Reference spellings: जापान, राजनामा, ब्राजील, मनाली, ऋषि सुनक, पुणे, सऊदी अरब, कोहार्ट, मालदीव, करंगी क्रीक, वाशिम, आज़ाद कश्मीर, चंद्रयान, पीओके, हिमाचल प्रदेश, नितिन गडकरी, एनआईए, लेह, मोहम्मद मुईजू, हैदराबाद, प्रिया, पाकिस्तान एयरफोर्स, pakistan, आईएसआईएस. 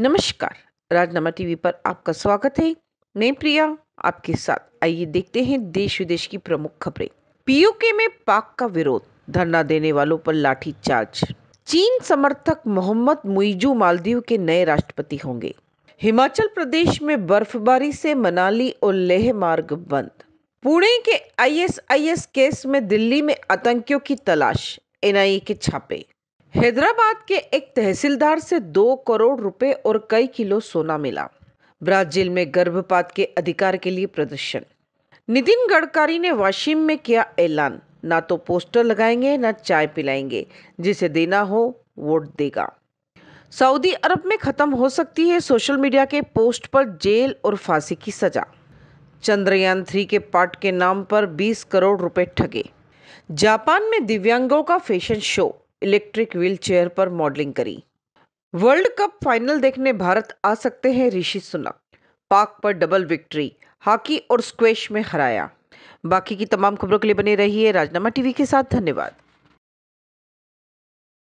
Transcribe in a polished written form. नमस्कार, राजनामा टीवी पर आपका स्वागत है। मैं प्रिया आपके साथ। आइए देखते हैं देश विदेश की प्रमुख खबरें। पीओके में पाक का विरोध, धरना देने वालों पर लाठी चार्ज। चीन समर्थक मोहम्मद मुईजू मालदीव के नए राष्ट्रपति होंगे। हिमाचल प्रदेश में बर्फबारी से मनाली और लेह मार्ग बंद। पुणे के आईएसआईएस केस में दिल्ली में आतंकियों की तलाश, एनआईए के छापे। हैदराबाद के एक तहसीलदार से 2 करोड़ रुपए और कई किलो सोना मिला। ब्राजील में गर्भपात के अधिकार के लिए प्रदर्शन। नितिन गडकरी ने वाशिम में किया ऐलान, ना तो पोस्टर लगाएंगे ना चाय पिलाएंगे, जिसे देना हो वोट देगा। सऊदी अरब में खत्म हो सकती है सोशल मीडिया के पोस्ट पर जेल और फांसी की सजा। चंद्रयान 3 के पार्ट के नाम पर 20 करोड़ रुपए ठगे। जापान में दिव्यांगों का फैशन शो, इलेक्ट्रिक व्हीलचेयर पर मॉडलिंग करी। वर्ल्ड कप फाइनल देखने भारत आ सकते हैं ऋषि सुनक। पाक पर डबल विक्ट्री, हॉकी और स्क्वैश में हराया। बाकी की तमाम खबरों के लिए बने रहिए राजनामा टीवी के साथ। धन्यवाद।